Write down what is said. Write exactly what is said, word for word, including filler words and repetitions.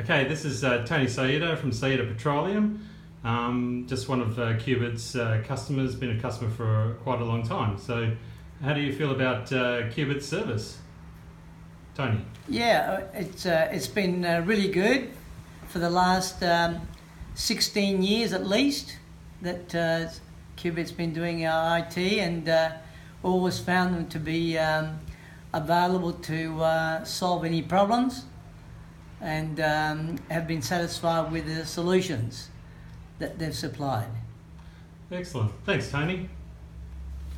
Okay, this is uh, Tony Saitta from Saitta Petroleum. Um, just one of uh, Qubit's uh, customers, been a customer for quite a long time. So how do you feel about uh, Qubit's service, Tony? Yeah, it's, uh, it's been uh, really good for the last um, sixteen years at least that uh, Qubit's been doing our I T, and uh, always found them to be um, available to uh, solve any problems, and um, have been satisfied with the solutions that they've supplied. Excellent. Thanks, Tony.